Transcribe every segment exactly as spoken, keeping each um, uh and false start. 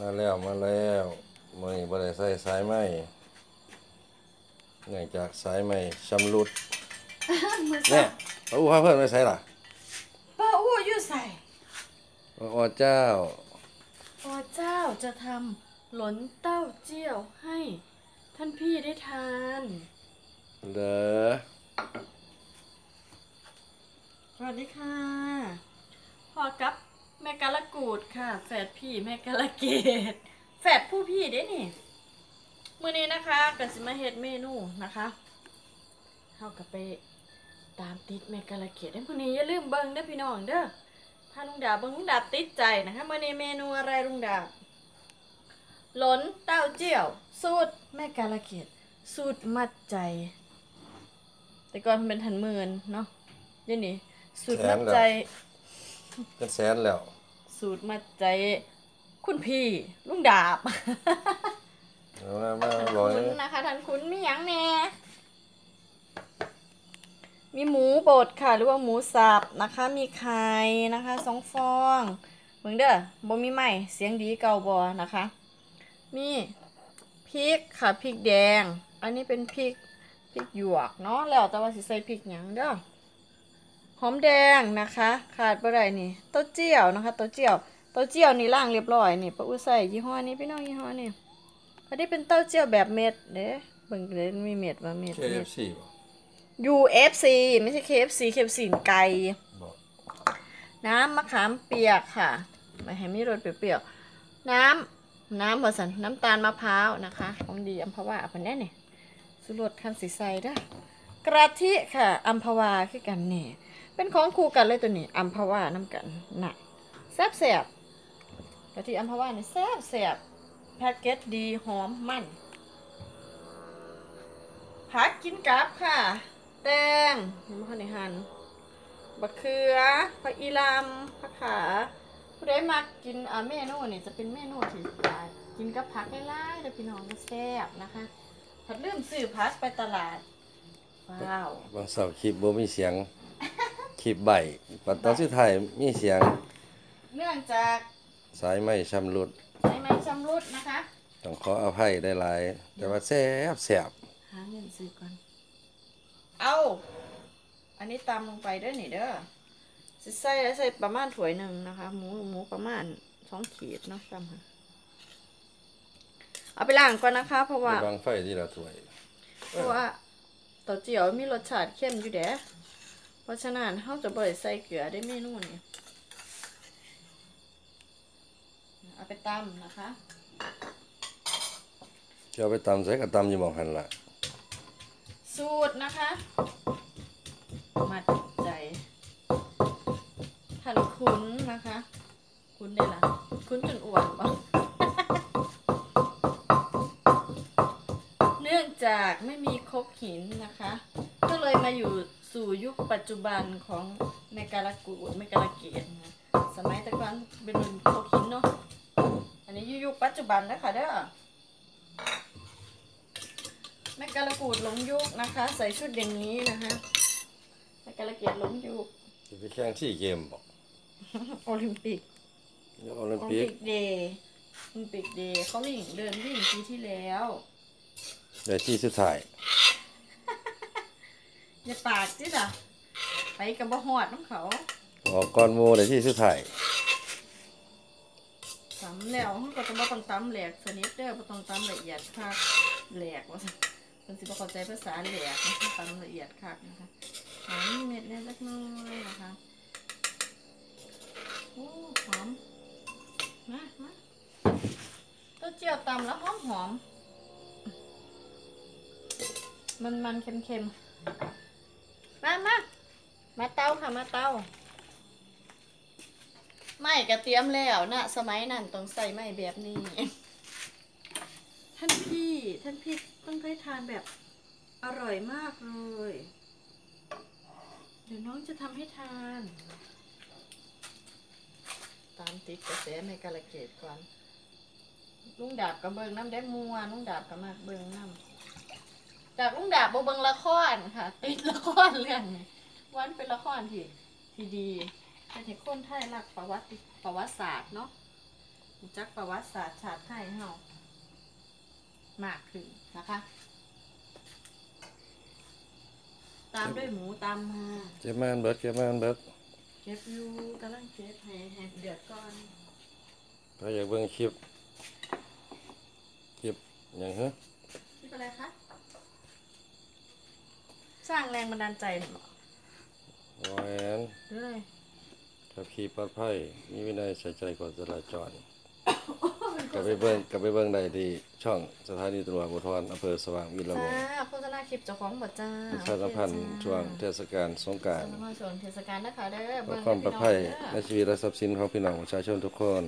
มาแล้วมาแล้วมือนี้บ่ได้ใส่สายไหมเนื่องจากสายไหมชำรุดเนี่ยป้าอู้ข้าเพื่อนไม่ใส่หรอป้าอู้อยู่ใส่อ๋อเจ้าอ๋อเจ้าจะทำหลนเต้าเจี้ยวให้ท่านพี่ได้ทานเด้อสวัสดีค่ะพ่อกับแม่กาลกูดค่ะแฝดพี่แม่กาลเกตแฝดผู้พี่เด้นี่มื้อนี้นะคะก็สิมาเฮ็ดเมนูนะคะเฮาก็ไปตามติดแม่กาลเกตเด้มื้อนี้อย่าลืมเบิ่งเด้อพี่น้องเด้อถ้าลุงดาเบิ่งลุงดาติดใจนะคะมื้อนี้เมนูอะไรลุงดาหลนเต้าเจี้ยวสูตรแม่กาลเกตสูตรมัดใจแต่ก่อนเป็นหันหมื่นเนาะเดี๋ยวนี้สูตรมัดใจเป็นแสนแล้วสูตรมัดใจคุณพี่ลุงดาบคุณนะคะท่านคุณมีหยังแน่มีหมูบดค่ะหรือว่าหมูสับนะคะมีไข่นะคะสองฟองเบิ่งเด้อบ่มีไหมเสียงดีเก่าบ่นะคะมีพริกค่ะพริกแดงอันนี้เป็นพริกพริกหยวกเนาะแล้วแต่ว่าสิใส่พริกหยังเด้อหอมแดงนะคะขาดบ่ได้นี่เต้าเจี้ยวนะคะเต้าเจี้ยวเต้าเจี้ยวนี่ล่างเรียบร้อยนี่ป้าอู้ใส่ยี่ห้อนี้พี่น้องยี่ห้อนี้อันนี้เป็นเต้าเจี้ยวแบบเม็ดเด้เบิ่งเลยมีเม็ดว่าเม็ด เค เอฟ ซี บ่ ยู เอฟ ซี ไม่ใช่ เค เอฟ ซี เค เอฟ ซี ไก่น้ำมะขามเปียกค่ะมาให้มีรสเปรี้ยวๆน้ำน้ำผสมน้ำตาลมะพร้าวนะคะของดีอัมพวาอันนี้นี่สุรสคันสีใสเด้อกะทิค่ะอัมพวาคือกันนี่เป็นของคู่กันเลยตัวนี้อัมพวาน้ำกันหนักแซ่บแซ่บกะทิอัมพวาเนี่ยแซ่บแซ่บแพ็กเกจดีหอมมันผักกินกับค่ะแตงมะขามในหั่นบะเขือผักอีลำผักขาผู้ใดมากินเมนูนี่จะเป็นเมนูที่กินกับผักหลายๆแต่พี่น้องจะแซ่บนะคะผัดลืมซื้อผักไปตลาดว้าวบางสาวคลิปบ่มีเสียงคลิปใบปัตตานีไทยมีเสียงเนื่องจากสายไม่ชำรุดสายไม่ชำรุดนะคะต้องขออภัยได้หลายแต่ว่าแซ่บแซ่บหาเงินซื้อก่อนเอาอันนี้ตำลงไปด้วยนี่เด้อใส่ใส่ประมาณถ้วยหนึ่งนะคะหมูหมูประมาณสองขีดเนาะตำค่ะเอาไปล้างก่อนนะคะเพราะว่าบางไฟที่เราถ้วยเพราะว่าเต้าเจี้ยวมีรสชาติเข้มอยู่เด้อเพราะฉะนั้นเขาจะบ่อยใส่เกลือได้เมนูนี่เอาไปตำนะคะจะเอาไปตำใส่กระตำอยู่บอกหันละสูตรนะคะมัดใจท่านคุ้นนะคะคุ้นได้ละคุ้นจนอ้วนบอก เนื่องจากไม่มีครกหินนะคะก็เลยมาอยู่สู่ยุคปัจจุบันของแม่กาลกูดแม่กาลเกตนะสมัยตะกันเป็นโคกินเนาะอันนี้ยุคปัจจุบันนะคะเด้อแม่กาลกูดหลงยุคนะคะใส่ชุดอย่างนี้นะคะแม่กาลเกตหลงยุคจะไปแข่งที่เกมบอกโอลิมปิกโอลิมปิกเดย์โอลิมปิกเดย์เขาวิ่งเดินวิ่งปีที่แล้วเดี๋ยวที่สุดท้ายอย่าปากสิจ้ะไปกับบ่หอดน้ำเขาออกก้อนโมเลยที่ซื้อไถ่ตำแล้วเขาก็จะบ่ต้องตำแหลกสนิทเด้อบ่ต้องตำละเอียดคักแหลกว่าสิเป็นสิบ่เข้าใจภาษาแหลกต้องตำละเอียดคักนะคะหอมเม็ดเล็กน้อยนะคะโอ้หอมมามาเต้าเจี้ยวตำแล้วหอมหอมมันมันเค็มเค็มมามามาเตาค่ะมาเตาไม่กระเตรียมแล้วนะสมัยนั้นต้องใส่ไม้แบบนี้ท่านพี่ท่านพี่ต้องได้ทานแบบอร่อยมากเลยเดี๋ยวน้องจะทำให้ทานตามติดกระแสในกาลเกตก่อนลุงดาบกระเบิงน้ำได้มัวลุงดาบกระมากเบิงน้ำจากลุงดาบบ่เบิ่งละครค่ะติดละครเรื่องวันเป็นละครที่ที่ดีเป็นคนไทยรักประวัติประวัติศาสตร์เนาะ จักประวัติศาสตร์ชาติไทยเฮามากขึ้นนะคะตามด้วยหมูตามมาเจ็บมาอันเบิดเจ็บมาอันเบิดเจ็บอยู่กำลังเจ็บแหบเดือดก่อนถ้าอยากเบิ่งคลิปคลิปอย่างฮะคลิปอะไรคะสร้างแรงบันดาลใจหรอวายแอนเลยขับขี่ปลอดภัยมีวินัยใส่ใจกฎจราจรกลับไปเบิ้งกลับไปเบิ้งใดที่ช่องสถานีตำรวจภูธรอำเภอสว่างวีระวงศ์โฆษณาคลิปเจ้าของบทจ้าประชาสัมพันธ์ช่วงเทศกาลสงกรานต์ช่วงเทศกาลนะคะเด้อเพื่อความปลอดภัยในชีวิตและทรัพย์สินของพี่น้องประชาชนทุกคน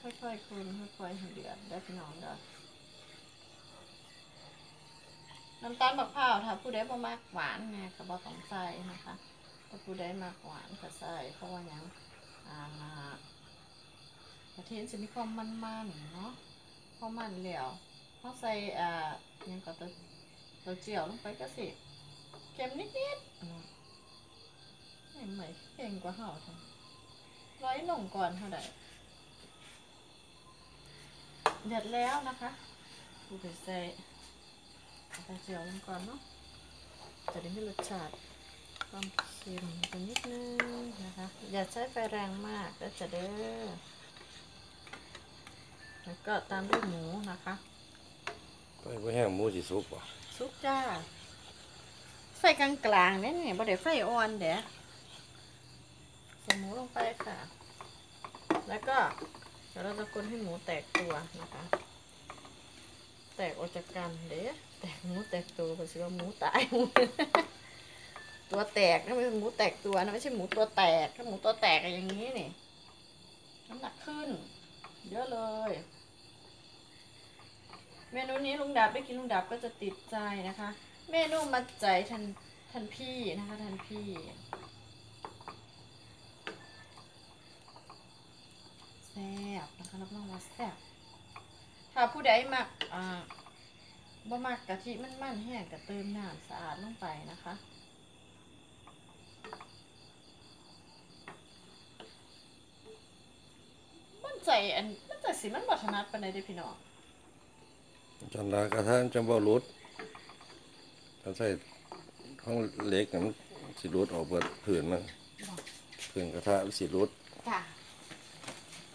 ค่อยๆคุณค่อยๆเดือดได้พี่น้องเด้อน้ำตาลมะพร้าวถ้าผู้ใดบ่มักหวานไงก็บ่ต้องใส่นะคะถ้าผู้ใดมักหวานก็ใส่เพราะว่าหยังอ่ากระเทียมจะมีความมันๆเนาะพอมันแล้วพอใส่อ่ายังก็ตัวตัวเจียวลงไปก็สิเค็มนิดๆไม่เหมือนเค็มกว่าเฮาทั้งร้อยหน่งก่อนเท่าใดเดือดแล้วนะคะผู้ใดใส่กระเจียวลงก่อนเนาะจะได้มีรสชาติความเค็มไปนิดนึงนะคะอย่าใช้ไฟแรงมากแล้วจะเด้อแล้วก็ตามด้วยหมูนะคะไปว่าแห้งหมูสิซุกป่ะซุกจ้าไฟกลางๆนี่นี่บ่ได้ไฟอ่อนเด้อใส่หมูลงไปค่ะแล้วก็เดี๋ยวเราจะคนให้หมูแตกตัวนะคะแตกออกจากกันเด้อแตกหมูแตกตัวเป็นสิว่าหมูตายหมูตัวแตกนั่นไม่ใช่หมูแตกตัวนะไม่ใช่หมูตัวแตกถ้าหมูตัวแตกอย่างนี้นี่น้ำหนักขึ้นเยอะเลยเมนูนี้ลุงดาบได้กินลุงดาบก็จะติดใจนะคะเมนูมัดใจทันทันพี่นะคะทันพี่แซ่บนะคะรับรองว่าแซ่บถ้าผู้ใดมักอ่าบ่มักกะทิมันมันแห้งก็เติมน้ำสะอาดลงไปนะคะใส่อันมันจะสีมันบอชนัดไปในเด็กพี่น้องจันดากระทั่งจำบ่รุดถ้าใส่ข้างเล็กนั้นสีรุดออกเบิดผื่นมั้งผื่นกระทะสีรุดค่ะ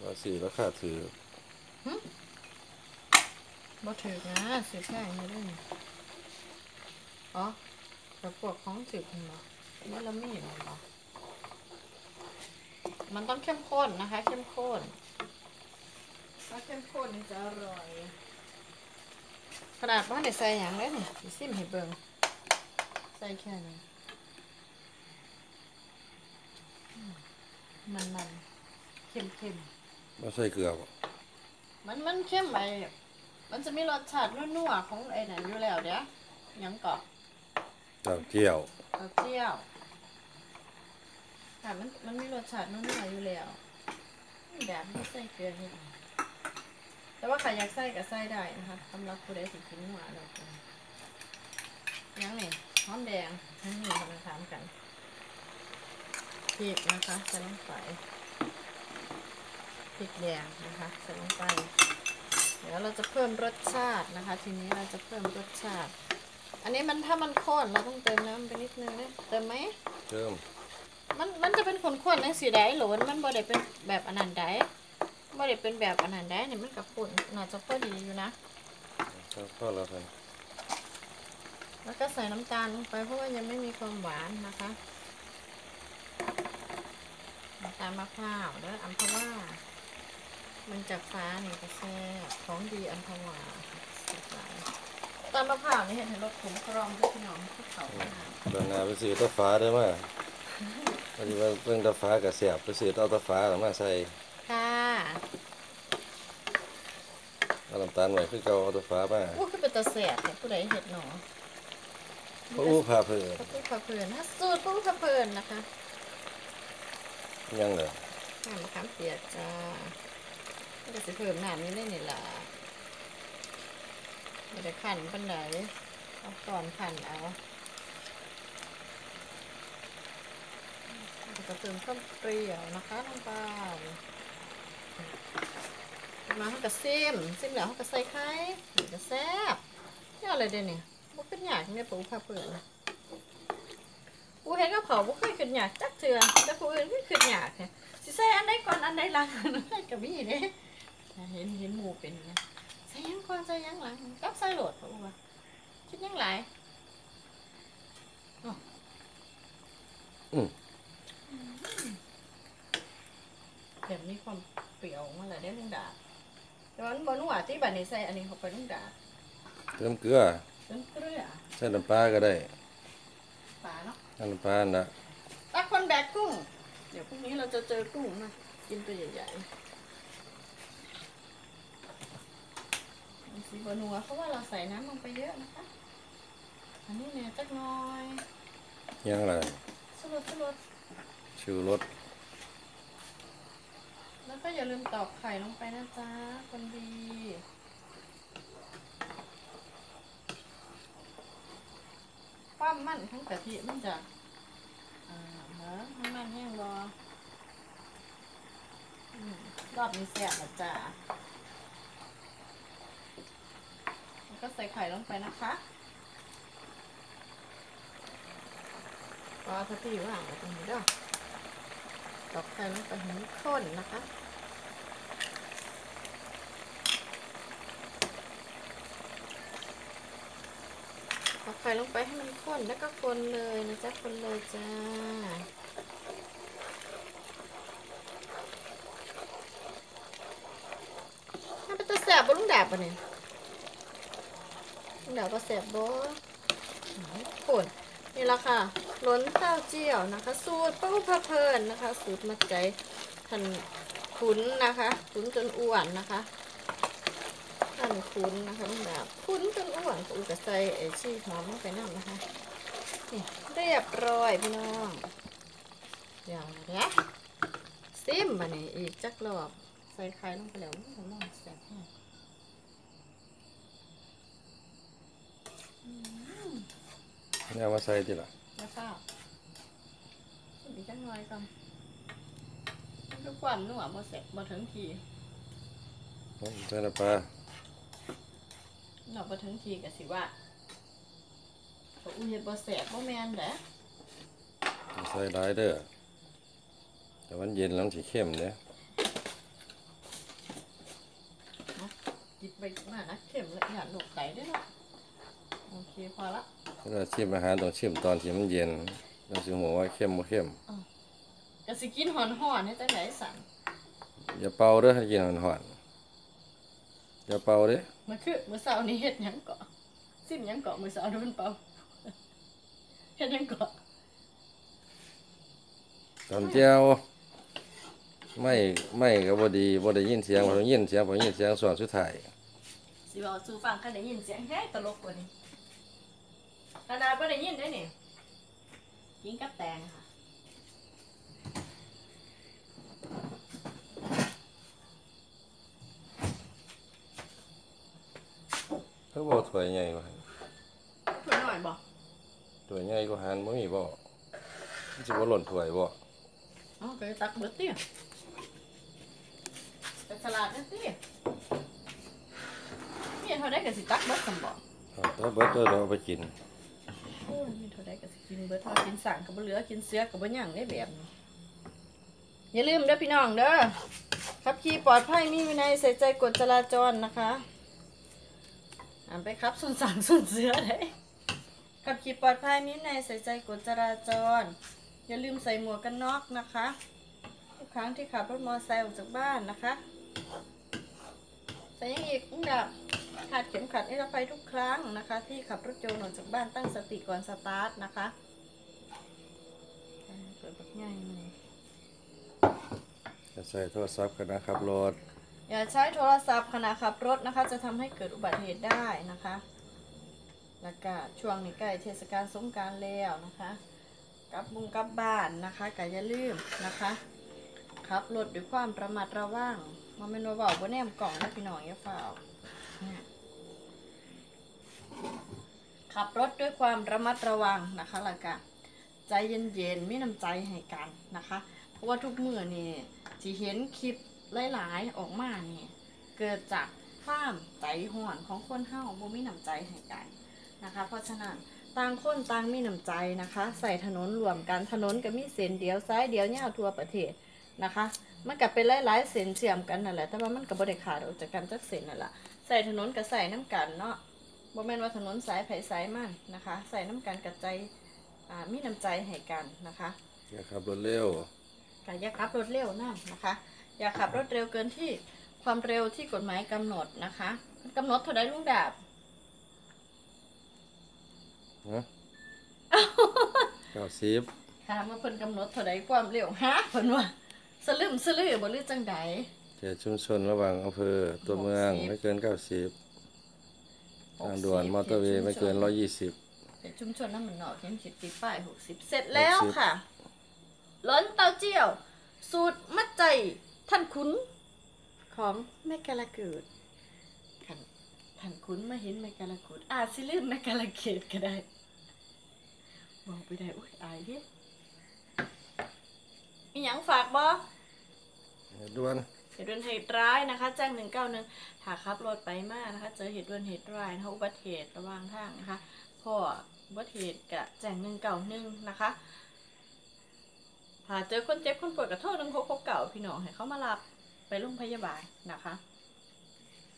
ก็สีราคาถือบ่ถือนะสีแพงไม่ได้อ๋อแต่พวกของถือคุณหรอไม่ละมีหรอมันต้องเข้มข้นนะคะเข้มข้นถ้าเข้มข้นจะอร่อยขนาดว่าเดี๋ยวใส่อย่างเลยนี่ซิมให้เบิ่งใส่แค่นี้มันมันเค็มเค็มเราใส่เกลือป่ะมันมันเข้มไปมันจะมีรสชาตินัวๆของไอ้นั่นอยู่แล้วเดี๋ยวยังกรอบเต้าเจี้ยวเต้าเจี้ยวค่ะมันมันมีรสชาตินัวๆอยู่แล้วแบบไม่ใส่เกลือนี่แต่ว่าใครอยากใส่ก็ใส่ได้นะคะสำหรับผู้ใดสิกินหวานแล้วกันยังนี่หอมแดงนี่นี่กำลังทำกันพริกนะคะใส่ลงไปพริกแดงนะคะใส่ลงไปเดี๋ยวเราจะเพิ่มรสชาตินะคะทีนี้เราจะเพิ่มรสชาติอันนี้มันถ้ามันข้นเราต้องเติมน้ำไปนิดนึงนะเติมไหมเติมมันมันจะเป็นข้นๆนะสีแดงหลวนมันบ่ได้เป็นแบบอันนั้นได้บ่ได้เป็นแบบอันนั้นได้เนี่ยมันกับขุ่นน่าจะพอดีอยู่นะพอแล้วครับแล้วก็ใส่น้ำตาลลงไปเพราะว่ายังไม่มีความหวานนะคะน้ำตาลมะพร้าวเด้ออัมพวามันจากฟ้านี่ก็แซ่บของดีอัมพวาน้ำตาลมะพร้าวนี่เห็นเห็นรสขมกรอบด้วยพี่น้องที่เขาทำเดินงานไปซื้อตะฟ้าได้ไหมพอดีว่าเรื่องตะฟ้ากับแซ่บไปซื้อเอาตะฟ้าหรือมาใส่ค่ะเอาน้ำตาลไว้คือเกาเอาตะฟ้ามาอู้คือเป็นตะแสบผู้ใดเห็ดหนอพระอู้พาเพลินพระอู้พาเพลินนะสูตรพระอู้พาเพลินนะคะยังเหรอน้ำมะขามเปียกจ้าก็จะเพิ่มน้ำนี้ได้นี่แหละไม่ได้ขันปันไหนเอาก่อนขันเอาจะเติมข้าวเปรี้ยวนะคะลงไป มาเขาก็ซิมซิมแล้วเขาก็ใส่ไข่ก็แซ่บนี่อะไรเดี๋ยวนี้บุกขึ้นหยาดเนี่ยปูผ้าเปื่อนปูเห็นก็เผาบุกขึ้นขึ้นหยาดจักเถื่อนแต่ปูอื่นไม่ขึ้นหยาดเนี่ยสิใส่อันใดก่อนอันใดหลังกับพี่เนี่ยเห็นเห็นหมูเป็นเนี่ยใส่ยังก่อนใส่ยังหลังกับใส่โหลดปูว่าคิดยังไงเห็นมีความเปรี้ยวมาเลยได้ลุงดาแต่ว่าบนหัวที่บันนี้ใส่อันนี้เขาไปลุงดาเติมเกลือเติมเกลือใส่น้ำปลาก็ได้ปลาเนาะน้ำปลานะปลาคนแบกกุ้งเดี๋ยวพรุ่งนี้เราจะเจอกุ้งมากินตัวใหญ่ๆสีบนหัวเพราะว่าเราใส่น้ำลงไปเยอะนะคะอันนี้เนี่ยจักน้อยยังไงชูรสชูรสชูรสแล้วก็อย่าลืมตอกไข่ลงไปนะจ๊ะคนดีความมันทั้งกะทิมันจะอ่าเหมือนทั้งมันแห้งรอรอบนี้แซ่บนะจ๊ะแล้วก็ใส่ไข่ลงไปนะคะปลาทับทิมว่างตรงนี้ด้วยตอกไข่ลงไปให้ข้นนะคะตอกไข่ลงไปให้มันข้นแล้วก็คนเลยนะจ๊ะคนเลยจ้าถ้าเป็นตัวแสบบ่ลุงดาบปะเนี่ยลุงดาบก็แสบบ่คนนี่ละค่ะล้นเต้าเจี้ยวนะคะสูตรป้าพะเพลินนะคะสูตรมัดใจท่านขุนนะคะขุนจนอ้วนนะคะท่านขุนนะคะแบบขุนจนอ้วนก็อุกใส่ไอ้ชี้หอมลงไปน้ำนะคะนี่เรียบร้อยพี่น้องเดี๋ยวนะซิมมาเนี่ยอีกจักรอบใส่ไข่ลงไปแล้วนี่ผมมองแสบให้เนี่ยว่าใส่ที่ละแล้วก็ชิมอีกจังหน่อยก่อนทุกวันนึกว่ามาเสร็จมาถึงทีใช่ละปลาหนอมาถึงทีก็สิว่าอุ้ยเห็ดบ่แสบบ่แมนเด้อใส่หลายเด้อแต่วันเย็นแล้วสีเข้มเด้อจิบไปมานะเข้มละเอียดหนุกไก่ได้เนาะโอเคพอละเราชิมอาหารต้องชิมตอนที่มันเย็นเราชิมหัวว่าเข้มบ่เข้มกะสิกินหอนหอนให้จังไหนสั่งอย่าเป่าเด้อให้กินหอนหอนอย่าเป่าเด้อมันคือมื้อเช้านี้เฮ็ดหยังเกาะซิมหยังเกาะมื้อเช้าโดนเป่าเฮ็ดหยังเกาะตอนเจ้าไม่ไม่ก็บ่ดีบ่ได้ยินเสียงบ่ได้ยินเสียงบ่ยินเสียงส่วนสุดท้ายสิเว้าสู่ฟังคันได้ยินเสียงแฮ่ตลกกว่านี้ขนาดไม่ได้ยินได้เนี่ยกินกับแตงค่ะเขาบอกถั่วใหญ่กว่าถั่วหน่อยบอกถั่วใหญ่กว่าหันไม่มีบอกจะว่าหล่นถั่วบอกอ๋อไปตักเบอร์ตี้แต่สลัดนี่สินี่เขาได้กับสิตักเบอร์กันบอกตักเบอร์ตัวเราไปกินมีเท่าไรก็กินเบิร์ดทอดกินสั่งกับเหลือกินเสือกับบ่ย่างได้แบบอย่าลืมเด้อพี่น้องเด้อขับขี่ปลอดภัยมีวินัยใส่ใจกฎจราจรนะคะอ่านไปครับส่วนสั่งส่วนเสือได้ขับขี่ปลอดภัยมีวินัยใส่ใจกฎจราจรอย่าลืมใส่หมวกกันน็อกนะคะทุกครั้งที่ขับรถมอเตอร์ไซค์ออกจากบ้านนะคะใส่ยังอีกดับขาดเข็มขัดนิรภัยทุกครั้งนะคะที่ขับรถยนต์ออกจากบ้านตั้งสติก่อนสตาร์ทนะคะเปิดแบบง่ายเลยอย่าใช้โทรศัพท์ขณะขับรถอย่าใช้โทรศัพท์ขณะขับรถนะคะจะทำให้เกิดอุบัติเหตุได้นะคะแล้วก็ช่วงนี้ใกล้เทศกาลสงกรานต์แล้วนะคะกลับมุ่งกลับบ้านนะคะก็อย่าลืมนะคะขับรถด้วยความระมัดระวังมันไม่โนเบาบ่แนมกล่องนะพี่น้องอย่าเฝ้าขับรถด้วยความระมัดระวังนะคะแล้วก็ใจเย็นๆมีน้ำใจให้กันนะคะเพราะว่าทุกมื้อนี่ที่เห็นคลิป หลายๆออกมาเนี่ยเกิดจากความใจห่อนของคนเฮาบ่มีน้ำใจให้กันนะคะเพราะฉะนั้นต่างคนต่างมีน้ำใจนะคะใส่ถนนรวมกันถนนก็มีเส้นเดียวซ้ายเดียวยาวทั่วประเทศนะคะมันก็เป็นหลายๆเส้นเชื่อมกันนั่นแหละแต่ว่ามันก็บ่ได้ขาดออกจากกันจักเส้นนั่นแหละใส่ถนนก็ใส่น้ำกันเนาะบ่แม่นว่าถนนสายไผสายมันนะคะใส่น้ำกันกับใจมีน้ำใจให้กันนะคะอย่าขับรถเร็วอย่าขับรถเร็วนั่นนะคะอย่าขับรถเร็วเกินที่ความเร็วที่กฎหมายกำหนดนะคะกำหนดเท่าไรลุงดาบเก้าสิบค่ะเมื่อเพิ่นกำหนดเท่าไรความเร็วฮะเพิ่นว่าสลืมสลือบลือจังไดเขตชุมชนระหว่างอำเภอตัวเมืองไม่เกินเก้าสิบทางด่วนมอเตอร์เวย์ไม่เกินร้อยยี่สิบเขตชุมชนน้ำมันหนอกเข็มฉีดตีป้ายหกสิบเสร็จแล้วค่ะล้นเตาเจี้ยวสูตรมัดใจท่านคุ้นของแม่กาลเกิดท่านคุ้นมาเห็นแม่กาลเกิดอาจสิลืมแม่กาลเกิดก็ได้บอกไปได้อุ้ยอายดิมีหยังฝากบ่เหตุด่วนเหตุด่วนเหตุร้ายนะคะแจ้งหนึ่งเก้าหนึ่งถ้าขับรถไปมากนะคะเจอเหตุด่วนเหตุร้ายนะคะอุบัติเหตุระหว่างทางนะคะพออุบัติเหตุกะแจ้งหนึ่งเก้าหนึ่งนะคะถ้าเจอคนเจ็บคนป่วยกระโทษหนึ่งหกหกเก่าพี่น้องให้เขามารับไปโรงพยาบาลนะคะ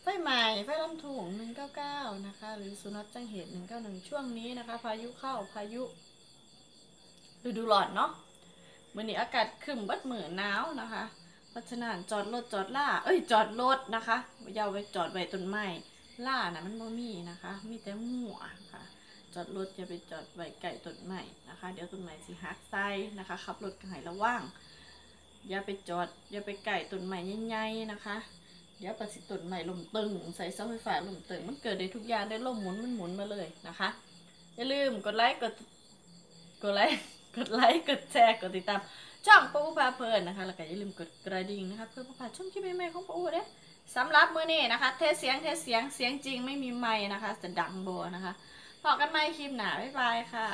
ไฟใหม่ไฟล้มถุงหนึ่งเก้าเก้านะคะหรือสุนัขจ้างเหตุหนึ่งเก้าหนึ่งช่วงนี้นะคะพายุเข้าพายุฤดูร้อนเนาะวันนี้อากาศครึ้มบัดเหมือนหนาวนะคะเพราะฉะนั้นจอดรถจอดล่าเอ้ยจอดรถนะคะอย่าไปจอดไว้ต้นไม้ล่านะมันบ่มีนะคะมีแต่หัวค่ะจอดรถอย่าไปจอดไว้ใกล้ต้นไม้นะคะเดี๋ยวต้นไม้สิหักไส้นะคะขับรถก็ให้ระวังอย่าไปจอดอย่าไปไก่ต้นใหม่ใหญ่ๆนะคะเดี๋ยวประสิทธิ์ต้นใหม่ลมตึงใส่เสาไฟฟ้าลมตึงมันเกิดได้ทุกอย่างได้ลมหมุนมันหมุนมาเลยนะคะอย่าลืมกดไลค์กดกดไลค์กดไลค์กดแชร์กดติดตามช่องปูพาเพลินนะคะแล้วก็อย่าลืมกดกระดิ่งนะคะเพื่อประพาช่วงที่ใหม่ๆของปูเด้สำหรับมื้อนี้นะคะเทเสียงเทเสียงเสียงจริงไม่มีไมค์นะคะจะดังโบนะคะพอกันไหมคลิปหนาบ๊ายบายค่ะ